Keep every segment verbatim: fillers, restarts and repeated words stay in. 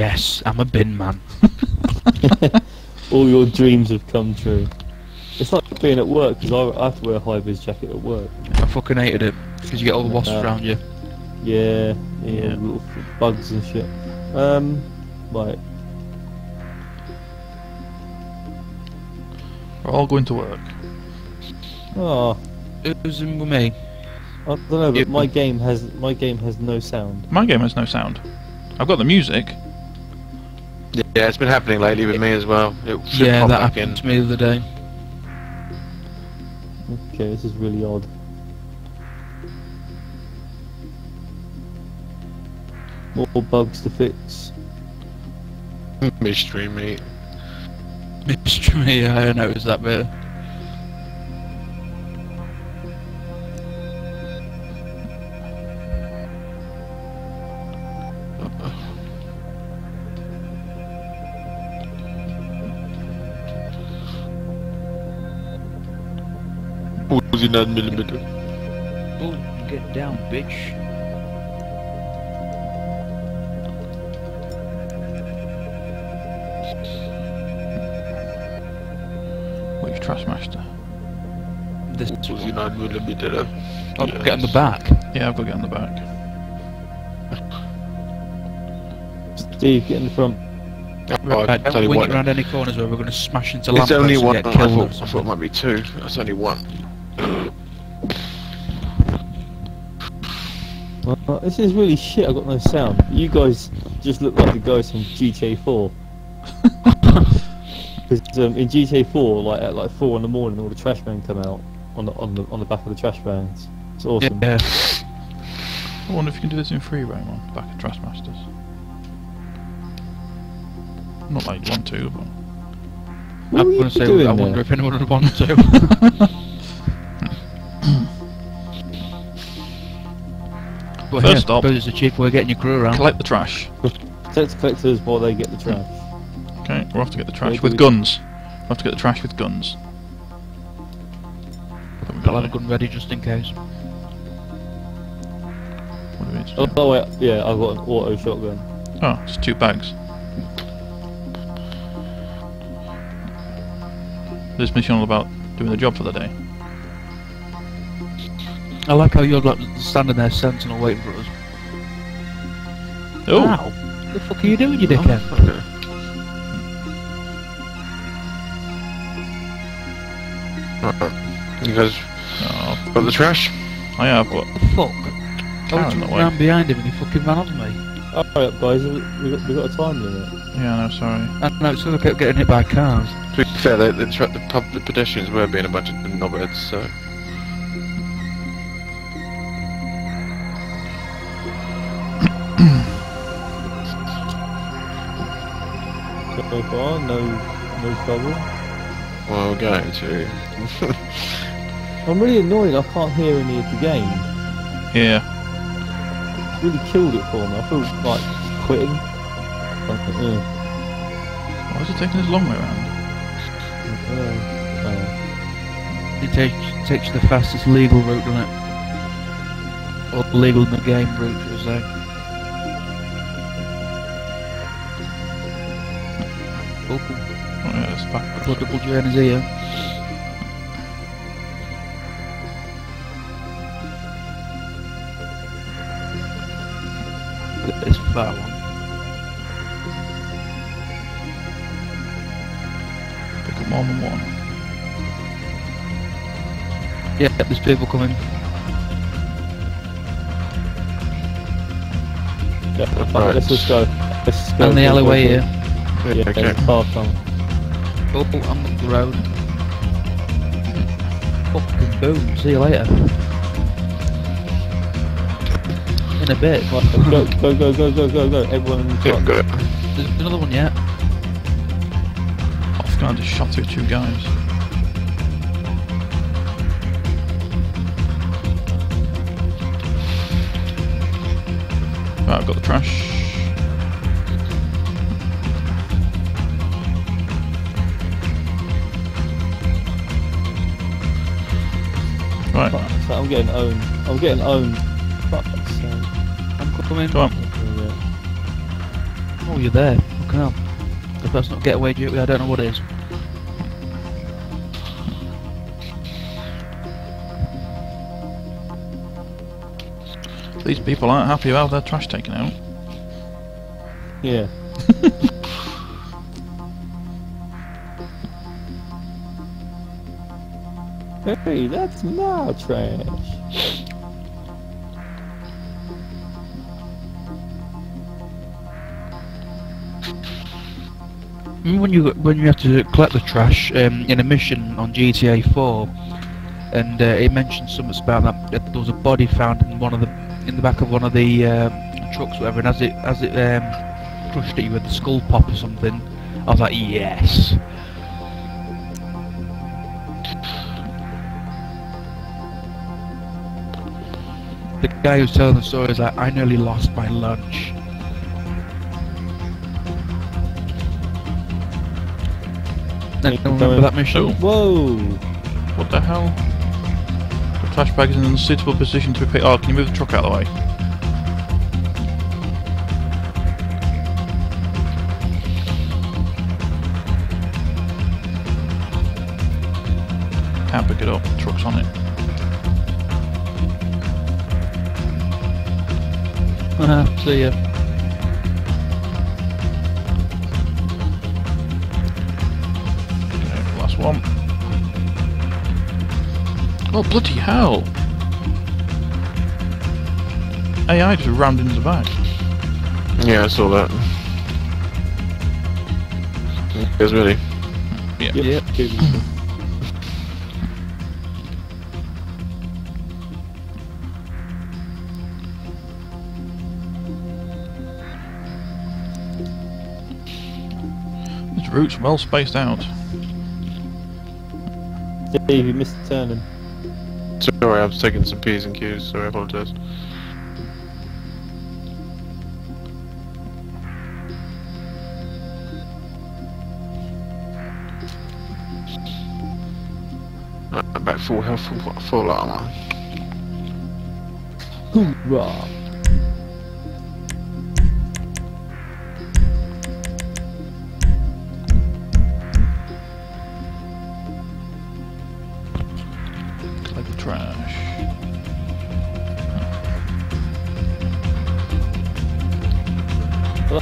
Yes, I'm a bin man. All your dreams have come true. It's like being at work, because I, I have to wear a high-vis jacket at work. I fucking hated it, because you get all the wasps uh, around you. Yeah, yeah, little bugs and shit. Um, right. We're all going to work. Oh. Who's in with me? I don't know, but it, my game has my game has no sound. My game has no sound. I've got the music. Yeah, it's been happening lately with me as well. It yeah, that happened in. to me the other day. Okay, this is really odd. More bugs to fix. Mystery meat. Mystery meat, I noticed that bit. nine millimeter. Oh, get down, bitch. Which Trashmaster? This is nine millimeter. I'll yes. get on the back. Yeah, I've got to get on the back. Steve, get in the front. Right, right. Don't wing it around any corners where we're going to smash into lampposts and get killed. I thought, I thought it might be two. That's only one. Well, this is really shit, I've got no sound. You guys just look like the guys from G T A four. Because um, in G T A four, like at like four in the morning, all the trash men come out on the on the on the back of the trash vans. It's awesome. Yeah. I wonder if you can do this in Free Roam on the back of Trashmasters. Not like you want to, but what I'm gonna say I wonder there? if anyone would want to. Well, First yeah, stop. It's a cheap way of getting your crew around. Collect the trash. Protect collectors while they get the trash. Okay, we'll have to get the trash with guns. We'll have to get the trash with guns. I'll have a gun ready just in case. What do we need to do? Oh, oh wait, yeah, I've got an auto shotgun. Oh, it's two bags. This mission all about doing the job for the day. I like how you're like standing there sentinel waiting for us. Oh! Wow. What the fuck are you doing, you dickhead? Oh, okay. You guys oh. got the trash? I have, but... What the fuck? I was ran behind him and he fucking ran on me. Alright guys, we got, we got a time limit. Yeah, no, sorry. I know, it's because I kept getting hit by cars. To be fair, the, the, the, the pedestrians were being a bunch of knobheads, so... So far, no, no trouble. Well, we're going to. I'm really annoyed I can't hear any of the game. Yeah. It's really killed it for me. I feel like quitting. Like, yeah. Why is it taking this long way around? Uh, uh, it takes, takes the fastest legal route, doesn't it? Or the legal in the game route, as they say. Oh yeah, that's back. Political journeys here. Look at this fat one. Pick up more than one. Yeah, there's people coming. Yeah, right. Let's just go. Let's go. And the alleyway here. Yeah, okay. Far from. Oh, I'm on the road. Fucking boom, see you later. In a bit. Go, go, go, go, go, go, go, everyone in the truck. There's another one yet. Off I just shot through two guys. Right, I've got the trash. Right. Fuck, I'm getting owned. I'm getting owned. Fuck, so I'm coming. Come on. Oh, you're there. Fucking hell. If that's not getaway duty, I don't know what it is. These people aren't happy about their trash taken out. Yeah. Hey, that's my trash. When you when you have to collect the trash um, in a mission on G T A four, and uh, it mentioned something about that, that there was a body found in one of the in the back of one of the um, trucks, or whatever, and as it as it um, crushed at you with the skull pop or something, I was like, yes. The guy who's telling the story is like, I nearly lost my lunch. I don't remember that mission. Oh. Whoa! What the hell? The trash bag is in an unsuitable position to be picked. Oh, can you move the truck out of the way? Can't pick it up, the truck's on it. Ah, see ya. One. Oh, bloody hell! A I just rammed into the back. Yeah, I saw that. You guys ready? Yeah. Yep. Yep. This route's well spaced out. Dave, you missed turning. Sorry, I was taking some P's and Q's, so I apologise. Right, I'm back full health, full, full armour. Hoorah!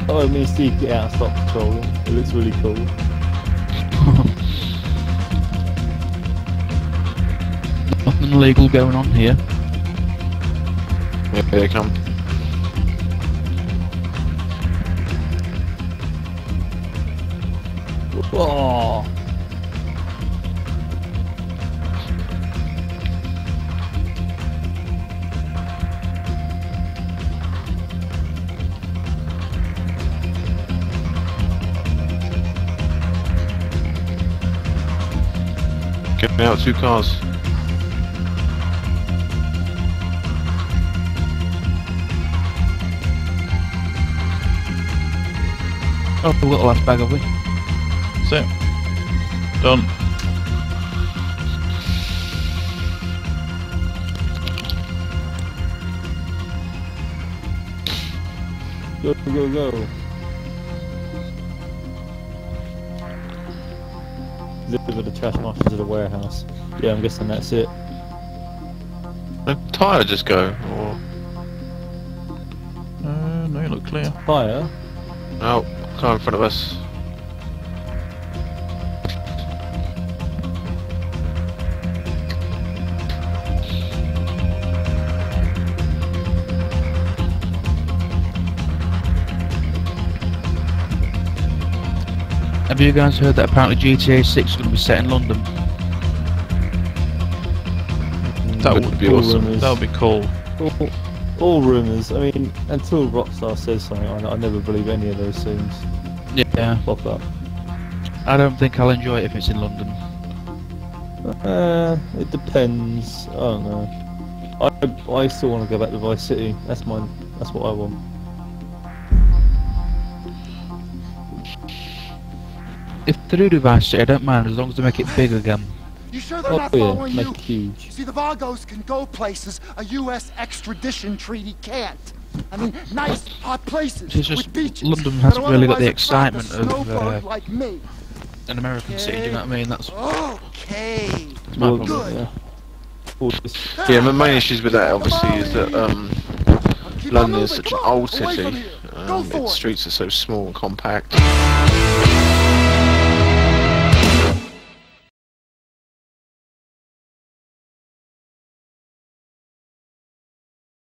Oh, me Steve, get out and stop patrolling. It looks really cool. Nothing illegal going on here. Yep, here they come. Oh. Get me out, two cars. Oh, the little last bag of it. That's it. Done. Go, go, go. Deliver the Trashmasters to the warehouse. Yeah, I'm guessing that's it. The tyre just go, or... Uh, no, you look clear. Tyre? No, car in front of us. Have you guys heard that apparently G T A six is going to be set in London? Mm, that would be awesome. Rumors. That would be cool. All, all rumours. I mean, until Rockstar says something, I, I never believe any of those things. Yeah. Pop up. I don't think I'll enjoy it if it's in London. Uh, it depends. I don't know. I I still want to go back to Vice City. That's mine. That's what I want. If they do do Vice City, I don't mind as long as they make it big again. You sure they're oh, not yeah, following you? Huge. See, the Vagos can go places a U S extradition treaty can't. I mean, nice hot places it's just with beaches. London hasn't really got the excitement of uh, like me. an American okay. city. Do you know what I mean? That's okay. That's my well, problem. Yeah. yeah, my main issues with that obviously is that um, London is such an old city. Um, its streets are so small and compact.